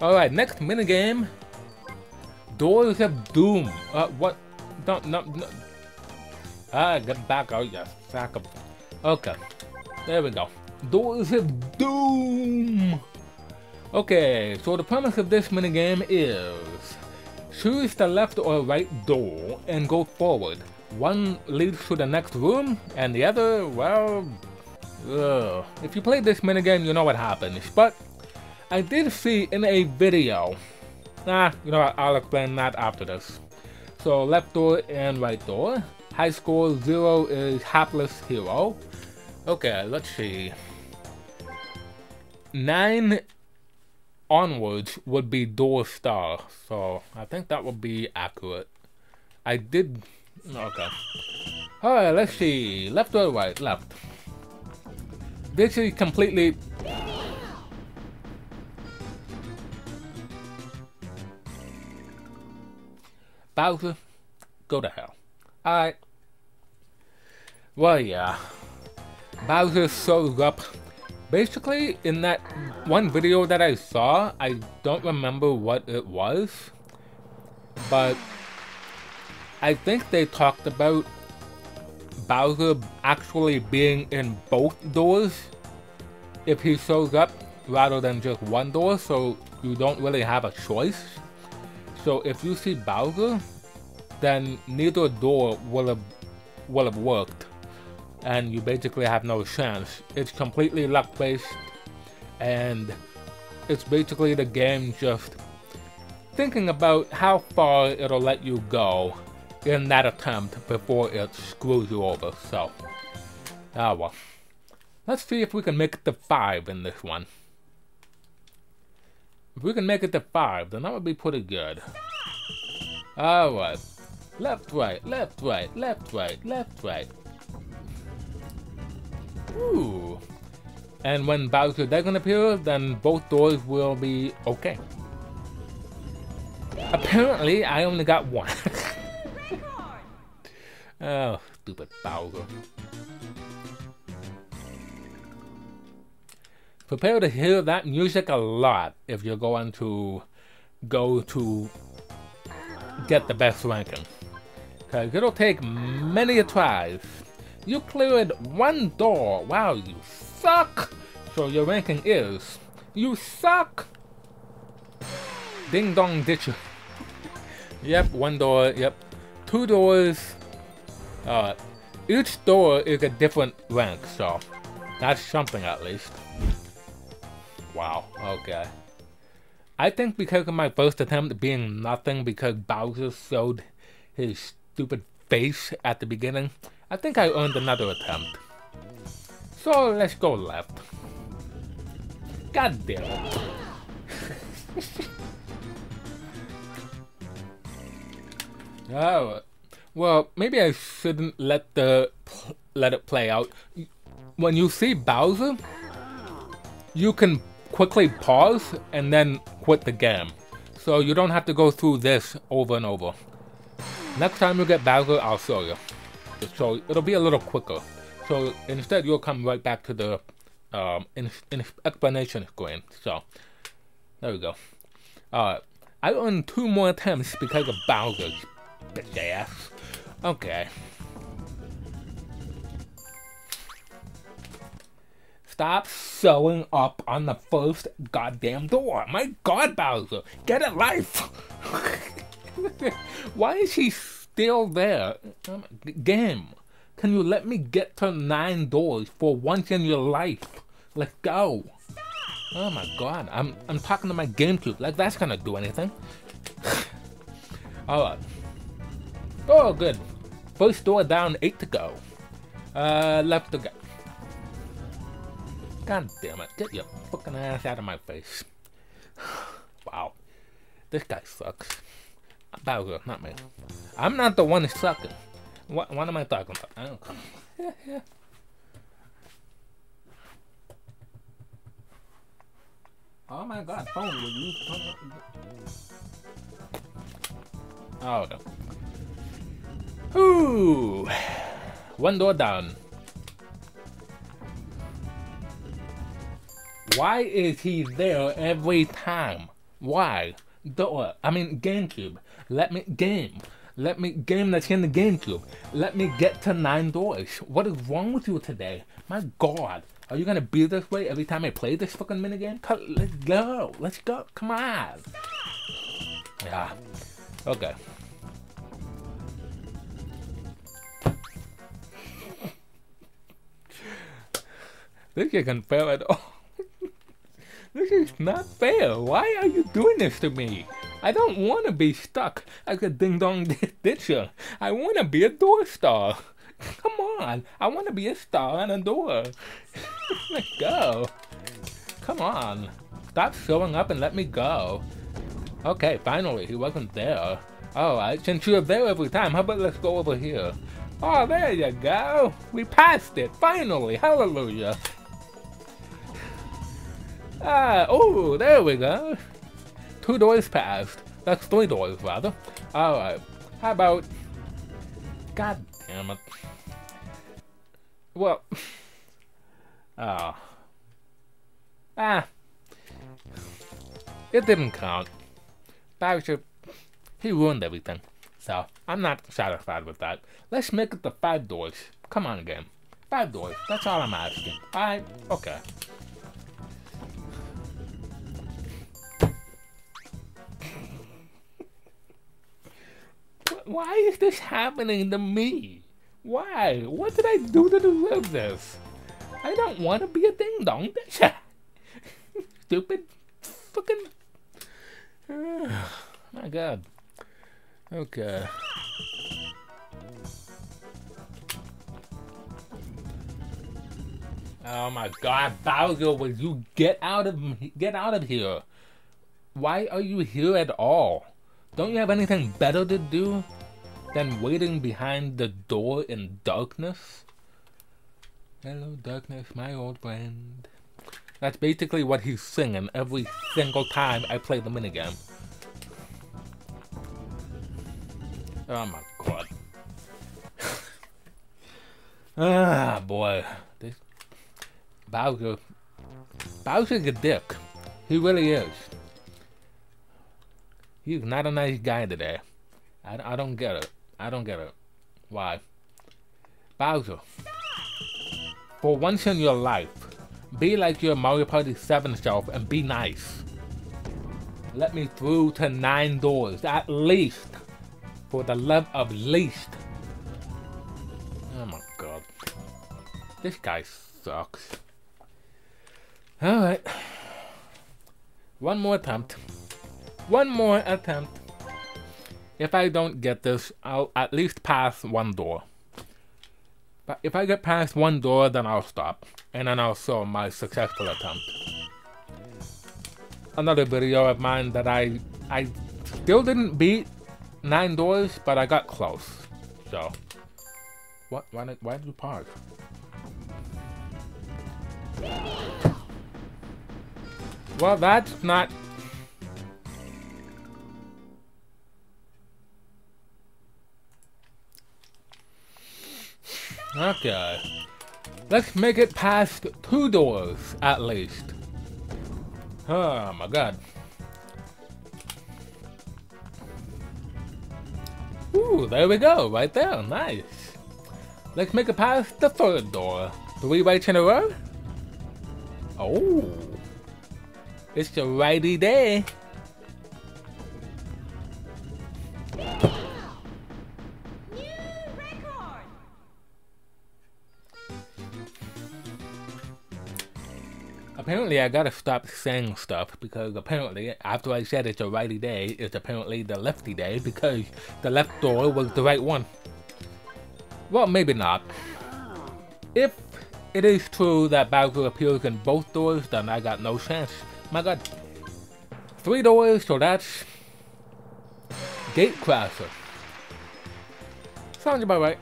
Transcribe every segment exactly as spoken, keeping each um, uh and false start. Alright, next minigame. Doors of Doom. Uh, what? No, no, no. Ah, get back out, you sack of... Okay. There we go. Doors of Doom! Okay, so the premise of this minigame is... choose the left or right door and go forward. One leads to the next room, and the other, well... Ugh. If you played this minigame, you know what happens, but... I did see in a video... Nah, you know what, I'll explain that after this. So, left door and right door. High score zero is Hapless Hero. Okay, let's see. Nine onwards would be Door Star, so I think that would be accurate. I did... okay. Alright, let's see. Left or right? Left. This is completely... Bowser, go to hell. Alright. Well, yeah. Bowser shows up. Basically, in that one video that I saw, I don't remember what it was, but I think they talked about Bowser actually being in both doors if he shows up, rather than just one door, so you don't really have a choice. So if you see Bowser, then neither door will have, will have worked, and you basically have no chance. It's completely luck-based, and it's basically the game just thinking about how far it'll let you go in that attempt before it screws you over. So, ah well. Let's see if we can make it to five in this one. If we can make it to five, then that would be pretty good. Alright. Left, right, left, right, left, right, left, right. Ooh. And when Bowser doesn't appear, then both doors will be okay. Apparently, I only got one. Oh, stupid Bowser. Prepare to hear that music a lot if you're going to go to get the best ranking, because it'll take many tries. You cleared one door. Wow, you suck. So your ranking is... you suck! Ding dong ditcher. Yep, one door, yep. Two doors. Uh, each door is a different rank, so that's something at least. Wow, okay. I think because of my first attempt being nothing because Bowser showed his stupid face at the beginning, I think I earned another attempt. So let's go left. God damn it. Oh, well, maybe I shouldn't let the let it play out. When you see Bowser, you can quickly pause and then quit the game, so you don't have to go through this over and over. Next time you get Bowser, I'll show you. So it'll be a little quicker. So instead, you'll come right back to the um, in, in explanation screen. So there we go. Alright, I earned two more attempts because of Bowser's bitch ass. Okay. Stop showing up on the first goddamn door. My God, Bowser, get a life. Why is he still there? Um, game, can you let me get to nine doors for once in your life? Let's go. Stop. Oh my God, I'm I'm talking to my GameCube. Like that's gonna do anything. All right. Oh, good. First door down, eight to go. Uh, left to go. God damn it, get your fucking ass out of my face. Wow. This guy sucks. Bowser, not me. I'm not the one sucking. What, what am I talking about? I don't know. Yeah, oh my God, phone with you. Oh no. Ooh. One door down. Why is he there every time? Why? Door. I mean GameCube. Let me game. Let me game that's in the GameCube. Let me get to nine doors. What is wrong with you today? My God. Are you gonna be this way every time I play this fucking minigame? Let's go. Let's go. Come on. Yeah. Okay. This isn't fair at all. This is not fair. Why are you doing this to me? I don't want to be stuck as a ding-dong ditcher. I want to be a door star. Come on. I want to be a star on a door. Let's go. Come on. Stop showing up and let me go. Okay, finally. He wasn't there. Alright, since you're there every time, how about let's go over here? Oh, there you go. We passed it. Finally. Hallelujah. Ah, oh, there we go. Two doors passed. That's three doors, rather. Alright, how about... God damn it. Well... Oh. Ah. It didn't count. Bowser, he ruined everything. So, I'm not satisfied with that. Let's make it the five doors. Come on, game. Five doors. That's all I'm asking. Alright, okay. Why is this happening to me? Why? What did I do to deserve this? I don't want to be a ding-dong ditcher. Stupid fucking... My God. Okay. Oh my God, Bowser, will you get out of get out of here? Why are you here at all? Don't you have anything better to do than waiting behind the door in darkness? Hello, darkness, my old friend. That's basically what he's singing every single time I play the minigame. Oh my God. Ah, boy. This Bowser. Bowser's a dick. He really is. He's not a nice guy today. I, I don't get it. I don't get it. Why? Bowser. For once in your life, be like your Mario Party seven self and be nice. Let me through to nine doors, at least. For the love of least. Oh my God. This guy sucks. Alright. One more attempt. One more attempt. If I don't get this, I'll at least pass one door. But if I get past one door, then I'll stop. And then I'll show my successful attempt. Another video of mine that I, I still didn't beat nine doors, but I got close. So, what? Why did, why did you park? Well, that's not... Okay, let's make it past two doors, at least. Oh my God. Ooh, there we go, right there, nice. Let's make it past the third door. Three rights in a row? Oh, it's a righty day. Apparently I gotta stop saying stuff, because apparently after I said it's a righty day, it's apparently the lefty day, because the left door was the right one. Well, maybe not. If it is true that Bowser appears in both doors, then I got no chance. My God. Three doors, so that's... Gatecrasher. Sounds about right.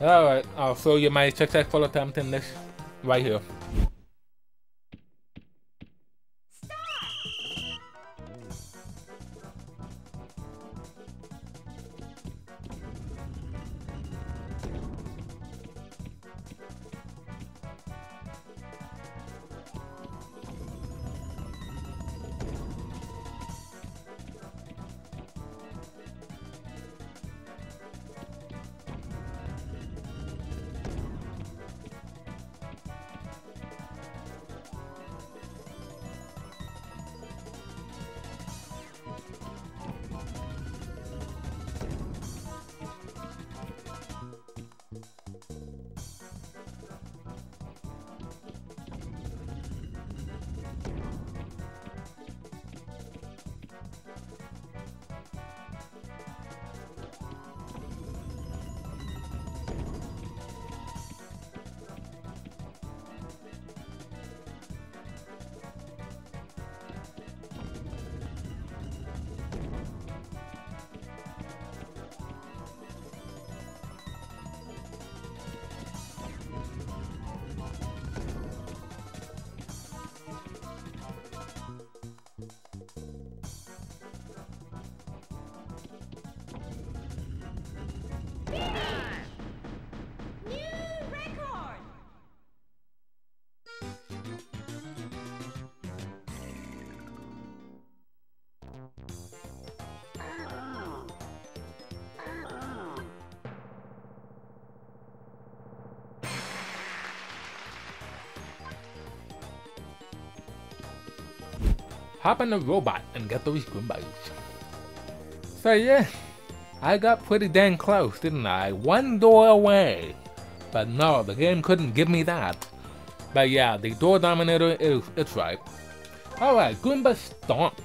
Alright, I'll show you my successful attempt in this right here. hop on the robot and get those Goombas. So yeah, I got pretty dang close, didn't I? One door away. But no, the game couldn't give me that. But yeah, the door dominator is, it's right. Alright, Goomba Stomp.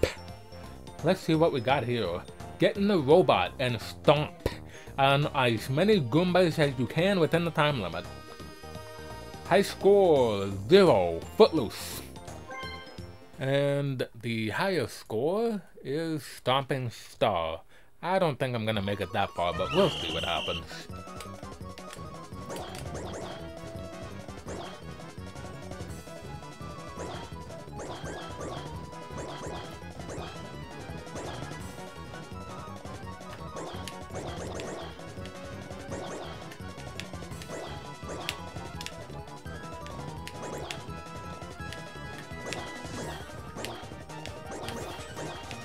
Let's see what we got here. Get in the robot and stomp on as many Goombas as you can within the time limit. High score, zero, Footloose. And the highest score is Stomping Star. I don't think I'm gonna make it that far, but we'll see what happens.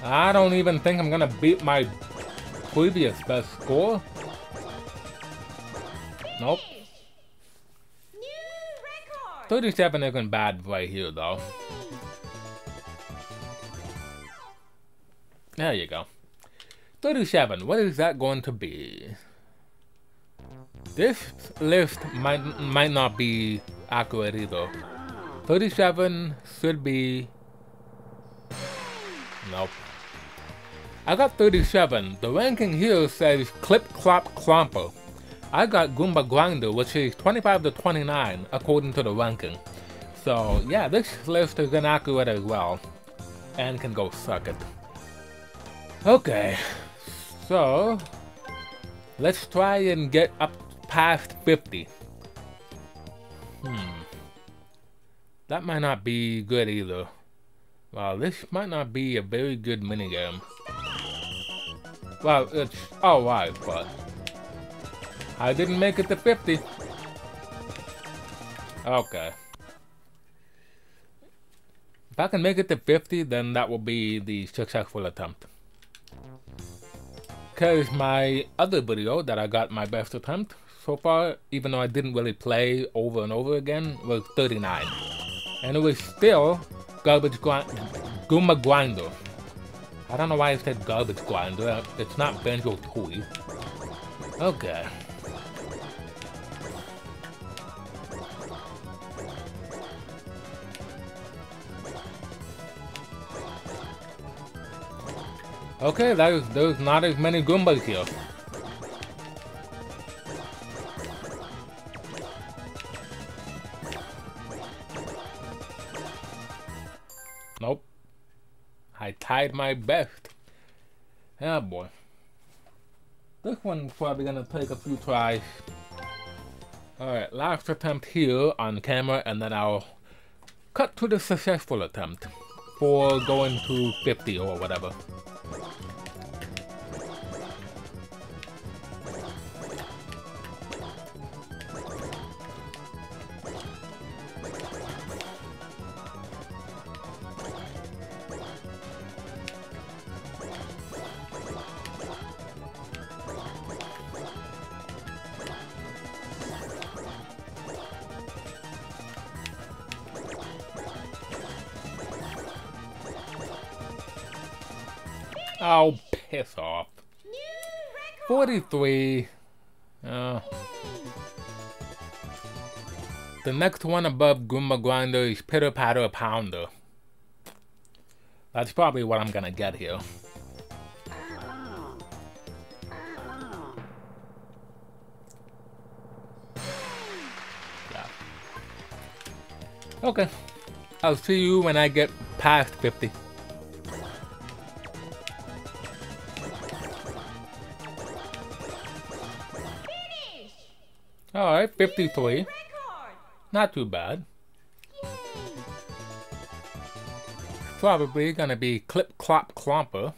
I don't even think I'm gonna beat my previous best score. Nope. thirty-seven isn't bad right here though. There you go. thirty-seven, what is that going to be? This list might, might not be accurate either. thirty-seven should be... Nope. I got thirty-seven. The ranking here says Clip Clop Clomper. I got Goomba Grinder, which is twenty-five to twenty-nine according to the ranking. So yeah, this list is inaccurate as well. And can go suck it. Okay, so let's try and get up past fifty. Hmm. That might not be good either. Well, this might not be a very good minigame. Well, it's alright, but I didn't make it to fifty. Okay. If I can make it to fifty, then that will be the successful attempt. Because my other video that I got my best attempt so far, even though I didn't really play over and over again, was thirty-nine. And it was still Garbage Grind- Goomba Grinder. I don't know why I said Garbage Grinder, it's not Banjo Tooie. Okay. Okay, there's, there's not as many Goombas here. Nope. I tied my best. Oh boy. This one's probably gonna take a few tries. Alright, last attempt here on camera, and then I'll cut to the successful attempt for going to fifty or whatever. Oh, piss off. forty-three. Uh, the next one above Goomba Grinder is Pitter Patter Pounder. That's probably what I'm gonna get here. Yeah. Okay. I'll see you when I get past fifty. Alright, fifty-three. Not too bad. Yay. Probably gonna be Clip Clop Clomper.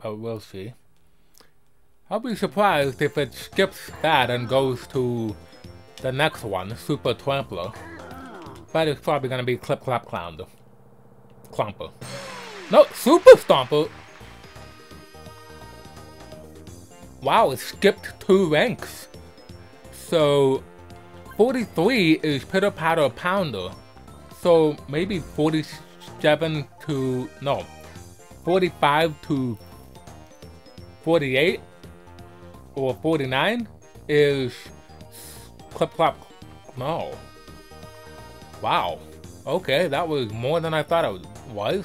But we'll see. I'll be surprised if it skips that and goes to the next one, Super Trampler. But it's probably gonna be Clip Clop Clomper. Clomper. No, Super Stomper! Wow, it skipped two ranks. So, forty-three is Pitter Patter Pounder, so maybe forty, seven to, no, forty-five to forty-eight or forty-nine is clip clop. No. Wow. Okay, that was more than I thought it was.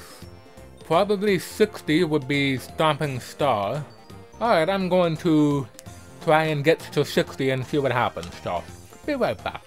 Probably sixty would be Stomping Star. Alright, I'm going to try and get to sixty and see what happens, so be right back.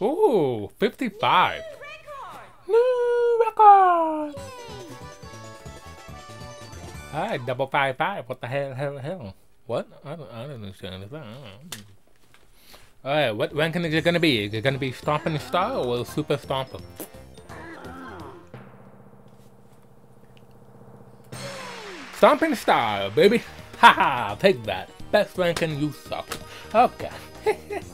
Ooh, fifty-five. New record! Alright, double five five. What the hell, hell, hell? What? I don't, I don't understand that. Alright, what ranking is it gonna be? Is it gonna be Stomping Star or Super Stomper? Stomping Star, baby! Haha, take that. Best ranking, you suck. Okay.